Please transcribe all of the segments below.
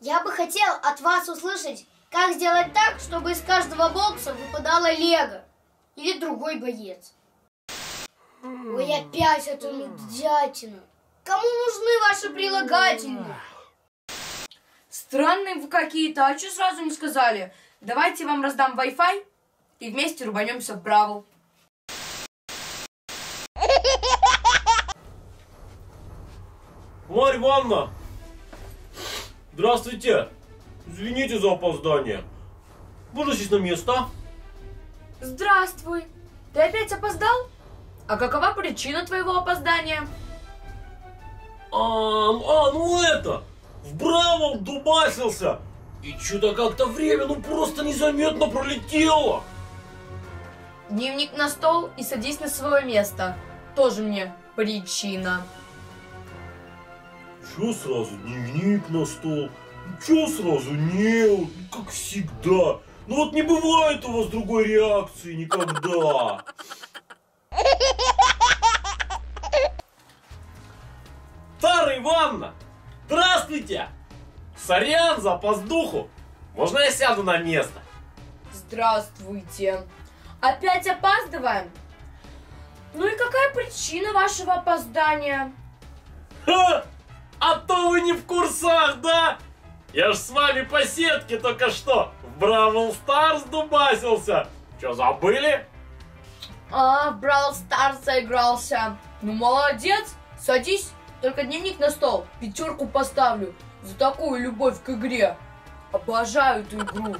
Я бы хотел от вас услышать, как сделать так, чтобы из каждого бокса выпадало Лего или другой боец. Ой, опять эту нудятину. Кому нужны ваши прилагательные? Странные вы какие-то, а что сразу не сказали? Давайте вам раздам Wi-Fi и вместе рубанемся в Бравл. Марья Ивановна! Здравствуйте! Извините за опоздание. Можно сесть на место? Здравствуй! Ты опять опоздал? А какова причина твоего опоздания? Ну это! В Бравл дубасился! И чудо как-то время просто незаметно пролетело! Дневник на стол и садись на свое место. Тоже мне причина. Чё сразу дневник на стол? Чё сразу нет? Как всегда. Ну вот не бывает у вас другой реакции никогда. Тара Ивановна, здравствуйте! Сорян за опоздуху. Можно я сяду на место? Здравствуйте. Опять опаздываем? Ну и какая причина вашего опоздания? Ха! А то вы не в курсах, да? Я ж с вами по сетке только что в Brawl Stars дубасился. Чё, забыли? В Brawl Stars заигрался. Ну молодец, садись. Только дневник на стол, 5 поставлю. За такую любовь к игре. Обожаю эту игру.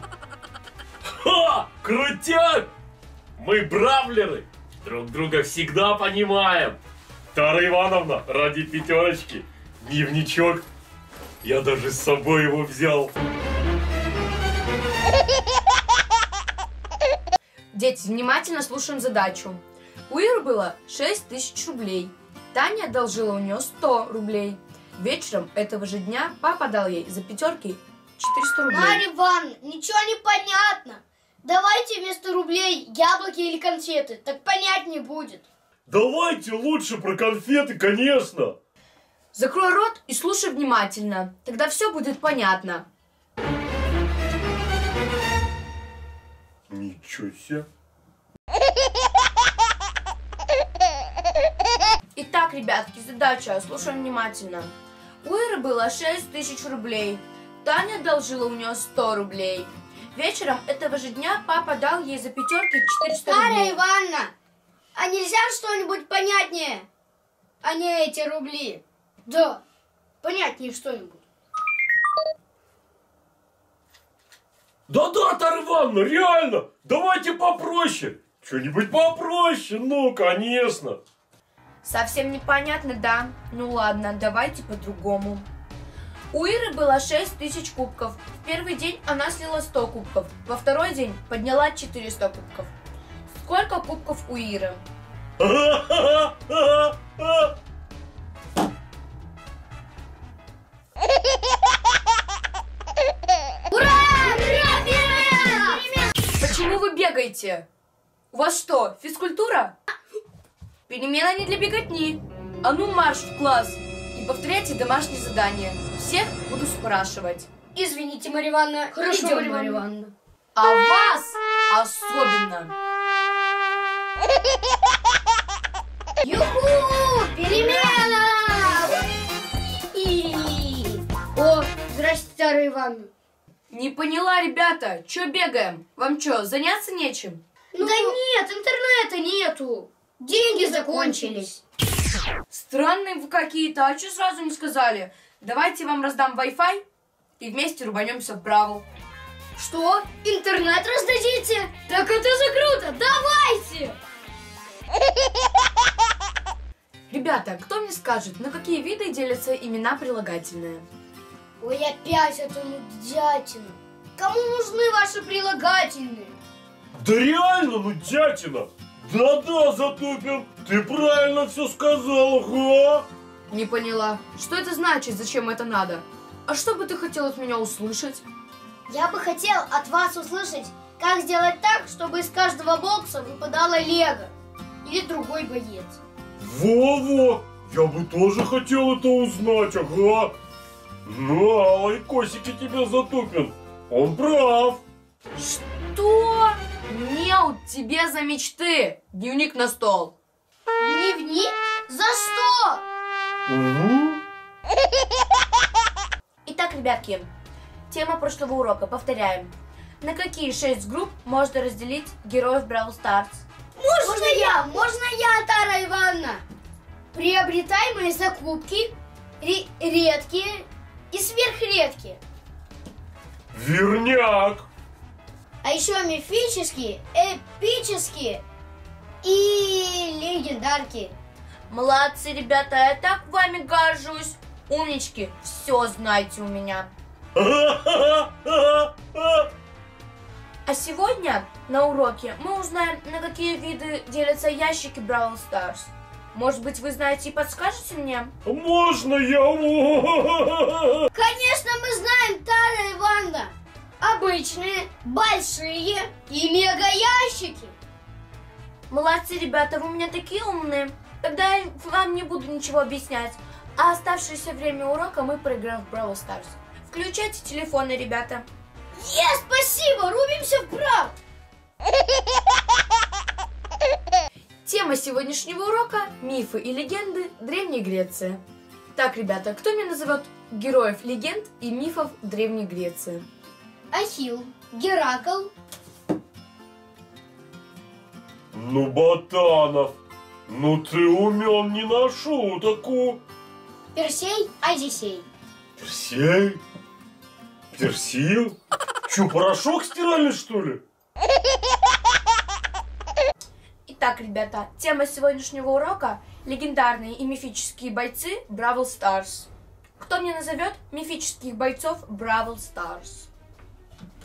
Ха, крутяк! Мы бравлеры, друг друга всегда понимаем. Тара Ивановна, ради 5. Дневничок. Я даже с собой его взял. Дети, внимательно слушаем задачу. У Иры было 6000 рублей. Таня одолжила у нее 100 рублей. Вечером этого же дня папа дал ей за 5 400 рублей. Марья Ивановна, ничего не понятно. Давайте вместо рублей яблоки или конфеты. Так понятнее будет. Давайте лучше про конфеты, конечно. Закрой рот и слушай внимательно, тогда все будет понятно. Ничего себе. Итак, ребятки, задача, слушаем внимательно. У Иры было 6000 рублей, Таня одолжила у нее 100 рублей. Вечером этого же дня папа дал ей за 5 400 рублей. Марья Ивановна, а нельзя что-нибудь понятнее, а не эти рубли? Да, понятнее что-нибудь. Да-да, Тара Ивановна, реально, давайте попроще. Что-нибудь попроще, ну, конечно. Совсем непонятно, да? Ну ладно, давайте по-другому. У Иры было 6000 кубков. В первый день она слила 100 кубков. Во второй день подняла 400 кубков. Сколько кубков у Иры? Почему вы бегаете? У вас что, физкультура? Перемена не для беготни. А ну марш в класс и повторяйте домашние задания. Всех буду спрашивать. Извините, Марья Ивановна. Хорошо, Марья Ивановна. А вас особенно. Юху! Перемена! О, здрасте, Тара Ивановна. Не поняла, ребята, чё бегаем? Вам чё, заняться нечем? Ну, да нет, интернета нету. Деньги закончились. Странные вы какие-то, а чё сразу не сказали? Давайте вам раздам Wi-Fi и вместе рубанемся в Бравл. Что? Интернет раздадите? Так это же круто, давайте! Ребята, кто мне скажет, на какие виды делятся имена прилагательные? Ой, опять эту нудятину. Кому нужны ваши прилагательные? Да реально нудятина. Да-да, Затупин, ты правильно все сказала, ха? Не поняла, что это значит, зачем это надо? А что бы ты хотел от меня услышать? Я бы хотел от вас услышать, как сделать так, чтобы из каждого бокса выпадало Лего или другой боец. Во-во, я бы тоже хотел это узнать, ага. Ну, лайкосики тебя затупят. Он прав. Что? Неуд тебе за мечты. Дневник на стол. Дневник? За что? Итак, ребятки, тема прошлого урока. Повторяем. На какие 6 групп можно разделить героев Brawl Stars? Можно я? Можно я, Тара Ивановна? Приобретаемые закупки, редкие и сверхредкие. Верняк! А еще мифические, эпические и легендарки. Молодцы, ребята, я так вами горжусь. Умнички, все знаете у меня. А сегодня на уроке мы узнаем, на какие виды делятся ящики Brawl Stars. Может быть, вы знаете и подскажете мне? Можно я? Конечно, мы знаем, Тара Ивановна. Обычные, большие и мега ящики. Молодцы, ребята, вы у меня такие умные. Тогда я вам не буду ничего объяснять. А оставшееся время урока мы проиграем в Brawl Stars. Включайте телефоны, ребята. Yes, спасибо! Рубимся вправо! Тема сегодняшнего урока – мифы и легенды Древней Греции. Так, ребята, кто мне назовет героев легенд и мифов Древней Греции? Ахилл, Геракл. Ну, Ботанов, ну ты умен не на шутку. Персей, Одиссей. Персей? Персил? Че, порошок стирали, что ли? Итак, ребята, тема сегодняшнего урока – легендарные и мифические бойцы Brawl Stars. Кто мне назовет мифических бойцов Brawl Stars?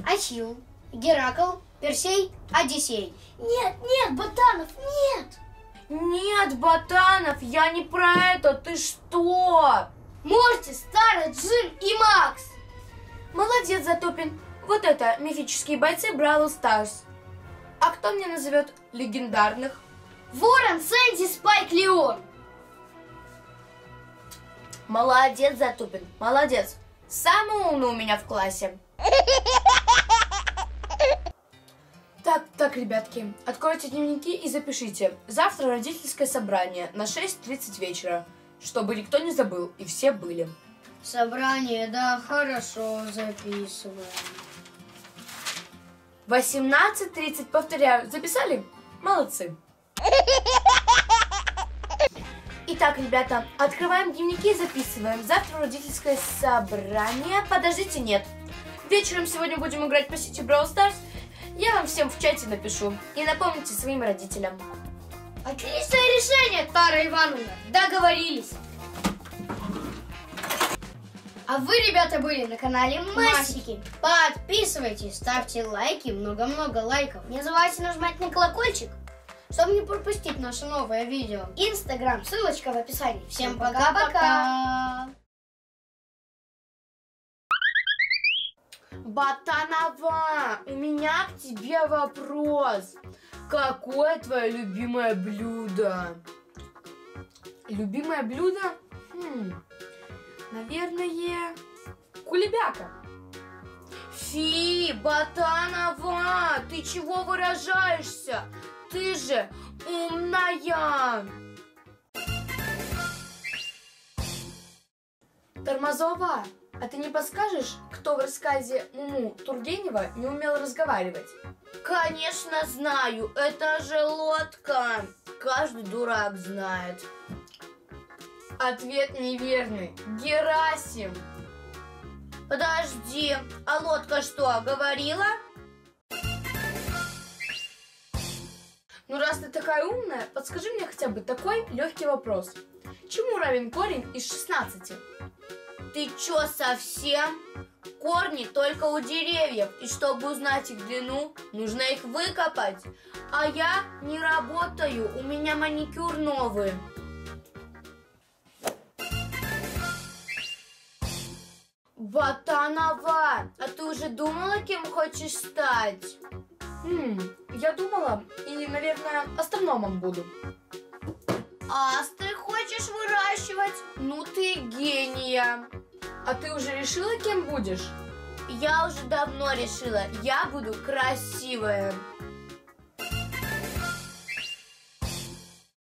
Ахилл, Геракл, Персей, Одиссей. Нет, нет, Ботанов, нет! Нет, Ботанов, я не про это, ты что? Мортис, Тара, Джим и Макс! Молодец, Затопин. Вот это мифические бойцы Brawl Stars. А кто мне назовет легендарных? Ворон, Сэнди, Спайк, Леон. Молодец, Затупин. Молодец. Самый умный у меня в классе. Так, ребятки. Откройте дневники и запишите. Завтра родительское собрание на 6:30 вечера. Чтобы никто не забыл и все были. Собрание, да, хорошо, записываем. 18:30, повторяю. Записали? Молодцы. Итак, ребята, открываем дневники и записываем. Завтра родительское собрание. Подождите, нет. Вечером сегодня будем играть по сети Brawl Stars. Я вам всем в чате напишу. И напомните своим родителям. Отличное решение, Тара Ивановна. Договорились. А вы, ребята, были на канале MASIKI. Подписывайтесь, ставьте лайки, много-много лайков. Не забывайте нажимать на колокольчик, чтобы не пропустить наше новое видео. Инстаграм, ссылочка в описании. Всем пока-пока! Ботанова, у меня к тебе вопрос. Какое твое любимое блюдо? Любимое блюдо? Наверное, кулебяка. Фи, Ботанова, ты чего выражаешься? Ты же умная. Тормозова, а ты не подскажешь, кто в рассказе Муму Тургенева не умел разговаривать? Конечно, знаю, это же лодка. Каждый дурак знает. Ответ неверный. Герасим. Подожди, а лодка что, говорила? Ну раз ты такая умная, подскажи мне хотя бы такой легкий вопрос. Чему равен корень из 16? Ты чё совсем? Корни только у деревьев, и чтобы узнать их длину, нужно их выкопать. А я не работаю, у меня маникюр новый. Ботанова, а ты уже думала, кем хочешь стать? Я думала, и, наверное, астрономом буду. Астры хочешь выращивать? Ну ты гения. А ты уже решила, кем будешь? Я уже давно решила, я буду красивая.